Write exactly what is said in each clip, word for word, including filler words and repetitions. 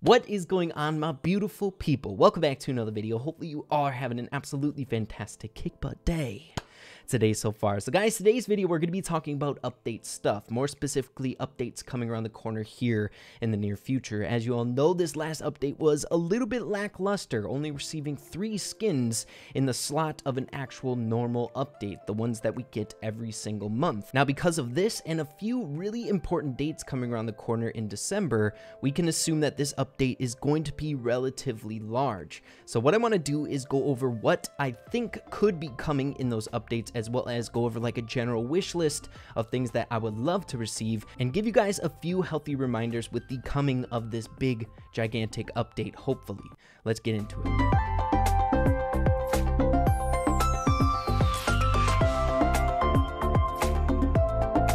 What is going on, my beautiful people? Welcome back to another video. Hopefully you are having an absolutely fantastic kick butt day today so far. So guys, today's video we're going to be talking about update stuff, more specifically updates coming around the corner here in the near future. As you all know, this last update was a little bit lackluster, only receiving three skins in the slot of an actual normal update, the ones that we get every single month. Now because of this and a few really important dates coming around the corner in December, we can assume that this update is going to be relatively large. So what I want to do is go over what I think could be coming in those updates, as well as go over like a general wish list of things that I would love to receive, and give you guys a few healthy reminders with the coming of this big, gigantic update, hopefully. Let's get into it.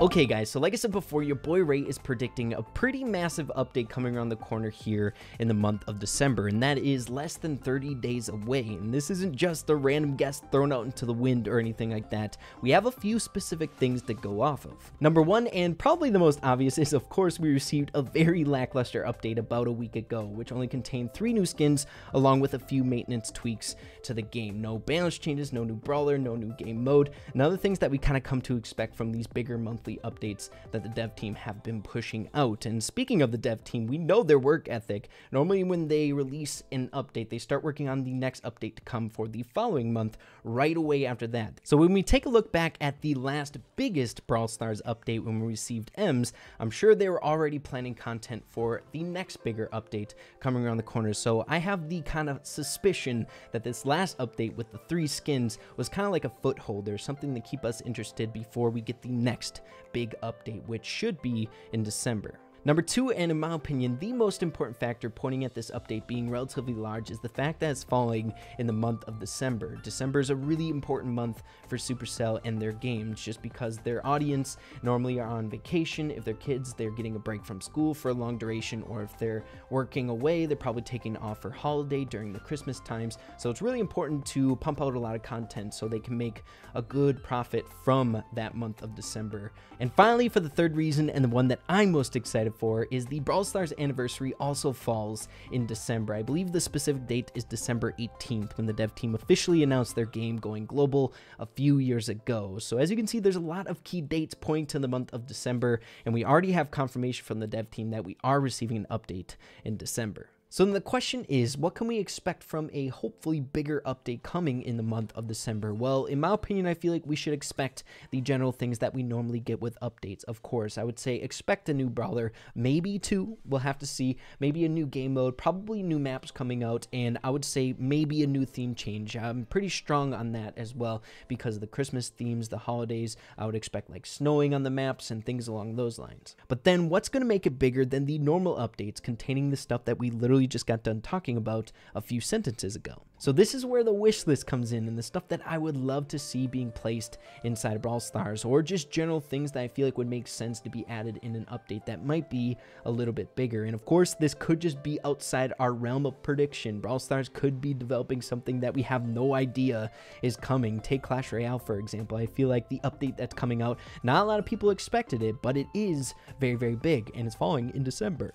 Okay guys, so like I said before, your boy Ray is predicting a pretty massive update coming around the corner here in the month of December, and that is less than thirty days away. And this isn't just a random guess thrown out into the wind or anything like that. We have a few specific things to go off of. Number one, and probably the most obvious, is of course we received a very lackluster update about a week ago, which only contained three new skins along with a few maintenance tweaks to the game. No balance changes, no new brawler, no new game mode, and other things that we kind of come to expect from these bigger monthly updates that the dev team have been pushing out. And speaking of the dev team, we know their work ethic. Normally when they release an update, they start working on the next update to come for the following month right away after that. So when we take a look back at the last biggest Brawl Stars update when we received Emz, I'm sure they were already planning content for the next bigger update coming around the corner. So I have the kind of suspicion that this last update with the three skins was kind of like a foothold or something to keep us interested before we get the next big update, which should be in December. Number two, and in my opinion, the most important factor pointing at this update being relatively large, is the fact that it's falling in the month of December. December is a really important month for Supercell and their games, just because their audience normally are on vacation. If they're kids, they're getting a break from school for a long duration, or if they're working away, they're probably taking off for holiday during the Christmas times. So it's really important to pump out a lot of content so they can make a good profit from that month of December. And finally, for the third reason, and the one that I'm most excited for, is the Brawl Stars anniversary also falls in December. I believe the specific date is December eighteenth, when the dev team officially announced their game going global a few years ago. So as you can see, there's a lot of key dates pointing to the month of December, and we already have confirmation from the dev team that we are receiving an update in December. So then the question is, what can we expect from a hopefully bigger update coming in the month of December? Well, in my opinion, I feel like we should expect the general things that we normally get with updates. Of course, I would say expect a new brawler, maybe two, we'll have to see, maybe a new game mode, probably new maps coming out, and I would say maybe a new theme change. I'm pretty strong on that as well, because of the Christmas themes, the holidays, I would expect like snowing on the maps and things along those lines. But then what's going to make it bigger than the normal updates containing the stuff that we literally just got done talking about a few sentences ago? So this is where the wish list comes in, and the stuff that I would love to see being placed inside of Brawl Stars, or just general things that I feel like would make sense to be added in an update that might be a little bit bigger. And of course, this could just be outside our realm of prediction. Brawl Stars could be developing something that we have no idea is coming. Take Clash Royale, for example. I feel like the update that's coming out, not a lot of people expected it, but it is very, very big, and it's falling in December.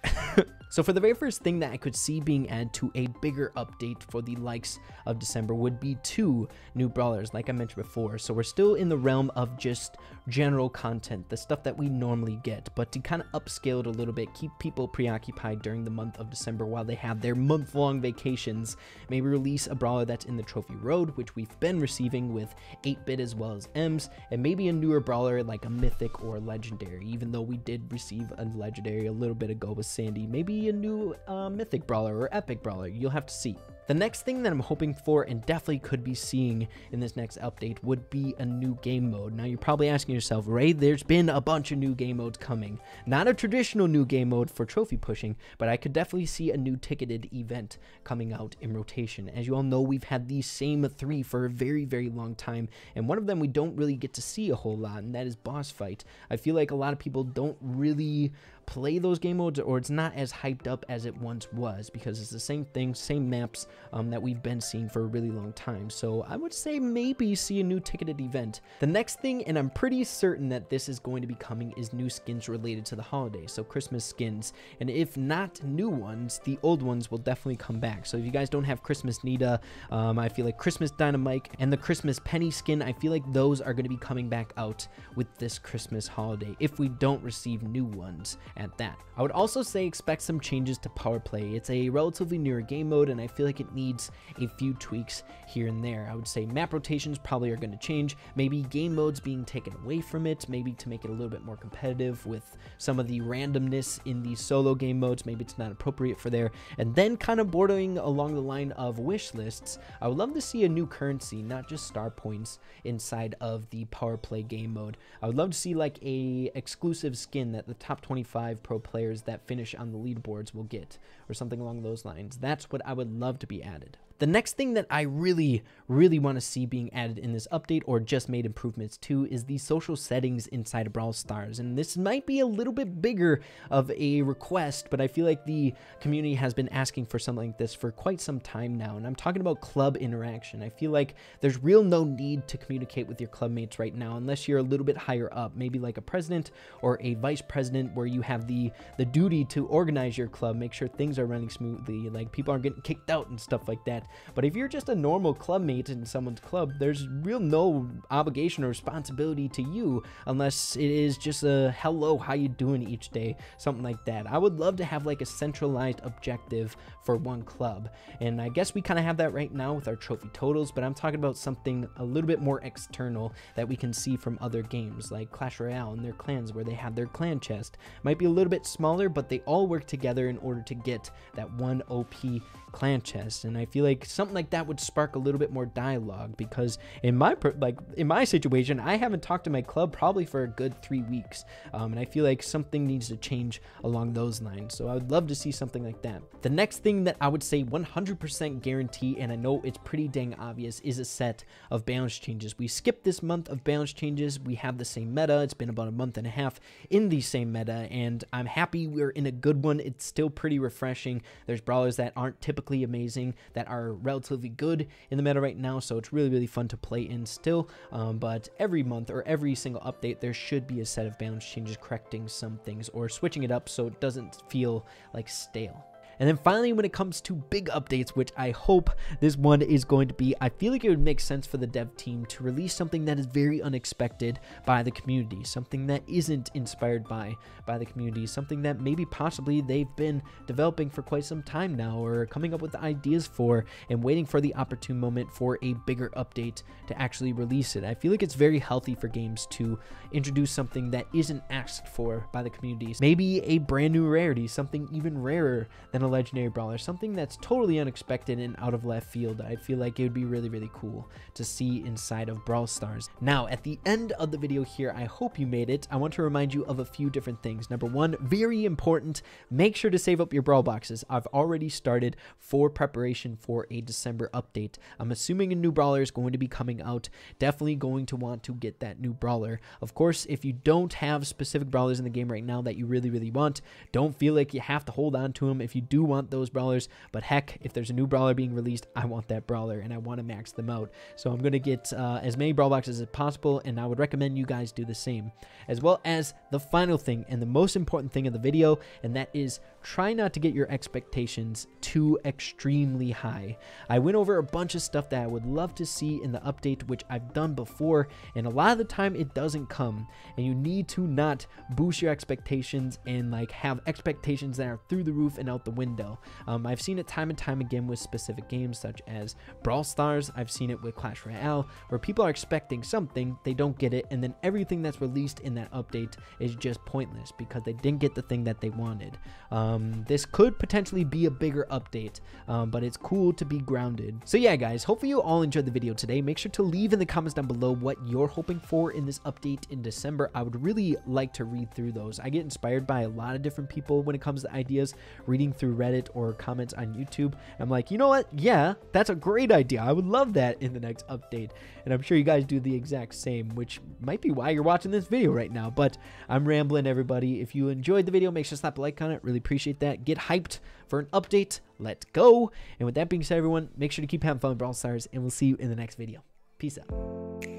So for the very first thing that I could see being added to a bigger update for the likes of December would be two new brawlers, like I mentioned before. So we're still in the realm of just general content, the stuff that we normally get, but to kind of upscale it a little bit, keep people preoccupied during the month of December while they have their month-long vacations. Maybe release a brawler that's in the Trophy Road, which we've been receiving with eight bit as well as Emz, and maybe a newer brawler like a mythic or a legendary, even though we did receive a legendary a little bit ago with Sandy. Maybe a new uh, mythic brawler or epic brawler, you'll have to see. The next thing that I'm hoping for, and definitely could be seeing in this next update, would be a new game mode. Now you're probably asking yourself, Ray, there's been a bunch of new game modes coming. Not a traditional new game mode for trophy pushing, but I could definitely see a new ticketed event coming out in rotation. As you all know, we've had these same three for a very, very long time, and one of them we don't really get to see a whole lot, and that is boss fight. I feel like a lot of people don't really play those game modes, or it's not as hyped up as it once was, because it's the same thing, same maps um, that we've been seeing for a really long time. So I would say maybe see a new ticketed event. The next thing, and I'm pretty certain that this is going to be coming, is new skins related to the holiday. So Christmas skins, and if not new ones, the old ones will definitely come back. So if you guys don't have Christmas Nita, um, I feel like Christmas Dynamite and the Christmas Penny skin, I feel like those are going to be coming back out with this Christmas holiday if we don't receive new ones at that. I would also say expect some changes to power play. It's a relatively newer game mode, and I feel like it needs a few tweaks here and there. I would say map rotations probably are going to change, maybe game modes being taken away from it, maybe to make it a little bit more competitive with some of the randomness in the solo game modes. Maybe it's not appropriate for there. And then kind of bordering along the line of wish lists, I would love to see a new currency, not just star points, inside of the power play game mode. I would love to see like a exclusive skin that the top twenty-five pro players that finish on the leaderboards will get, or something along those lines. That's what I would love to be added. The next thing that I really, really want to see being added in this update, or just made improvements to, is the social settings inside of Brawl Stars. And this might be a little bit bigger of a request, but I feel like the community has been asking for something like this for quite some time now. And I'm talking about club interaction. I feel like there's real no need to communicate with your club mates right now, unless you're a little bit higher up, maybe like a president or a vice president, where you have the, the duty to organize your club, make sure things are running smoothly, like people aren't getting kicked out and stuff like that. But if you're just a normal club mate in someone's club, there's real no obligation or responsibility to you, unless it is just a hello, how you doing each day, something like that. I would love to have like a centralized objective for one club, and I guess we kind of have that right now with our trophy totals, but I'm talking about something a little bit more external that we can see from other games like Clash Royale and their clans, where they have their clan chest. Might be a little bit smaller, but they all work together in order to get that one O P clan chest. And I feel like something like that would spark a little bit more dialogue, because in my like in my situation, I haven't talked to my club probably for a good three weeks, um, and I feel like something needs to change along those lines. So I would love to see something like that. The next thing that I would say one hundred percent guarantee, and I know it's pretty dang obvious, is a set of balance changes. We skipped this month of balance changes. We have the same meta. It's been about a month and a half in the same meta, and I'm happy we're in a good one. It's still pretty refreshing. There's brawlers that aren't typically amazing that are relatively good in the meta right now, so it's really really fun to play in still, um, but every month or every single update there should be a set of balance changes correcting some things or switching it up so it doesn't feel like stale. And then finally, when it comes to big updates, which I hope this one is going to be, I feel like it would make sense for the dev team to release something that is very unexpected by the community, something that isn't inspired by by the community, something that maybe possibly they've been developing for quite some time now, or coming up with ideas for and waiting for the opportune moment for a bigger update to actually release it. I feel like it's very healthy for games to introduce something that isn't asked for by the community. Maybe a brand new rarity, something even rarer than a legendary brawler, something that's totally unexpected and out of left field. I feel like it would be really really cool to see inside of Brawl Stars. Now at the end of the video here, I hope you made it. I want to remind you of a few different things. Number one, very important, make sure to save up your brawl boxes. I've already started for preparation for a December update. I'm assuming a new brawler is going to be coming out. Definitely going to want to get that new brawler. Of course, if you don't have specific brawlers in the game right now that you really really want, don't feel like you have to hold on to them if you do want those brawlers. But heck, if there's a new brawler being released, I want that brawler and I want to max them out. So I'm going to get uh, as many brawl boxes as possible, and I would recommend you guys do the same. As well as the final thing and the most important thing of the video, and that is try not to get your expectations too extremely high. I went over a bunch of stuff that I would love to see in the update, which I've done before, and a lot of the time it doesn't come, and you need to not boost your expectations and like have expectations that are through the roof and out the window. Um, I've seen it time and time again with specific games such as Brawl Stars. I've seen it with Clash Royale, where people are expecting something, they don't get it, and then everything that's released in that update is just pointless because they didn't get the thing that they wanted. Um, Um, this could potentially be a bigger update, um, but it's cool to be grounded. So yeah, guys, hopefully you all enjoyed the video today. Make sure to leave in the comments down below what you're hoping for in this update in December. I would really like to read through those. I get inspired by a lot of different people when it comes to ideas, reading through Reddit or comments on YouTube. I'm like, you know what? Yeah, that's a great idea. I would love that in the next update. And I'm sure you guys do the exact same, which might be why you're watching this video right now, but I'm rambling, everybody. If you enjoyed the video, make sure to slap a like on it. Really appreciate that. Get hyped for an update. Let's go. And with that being said, everyone, make sure to keep having fun with Brawl Stars, and we'll see you in the next video. Peace out.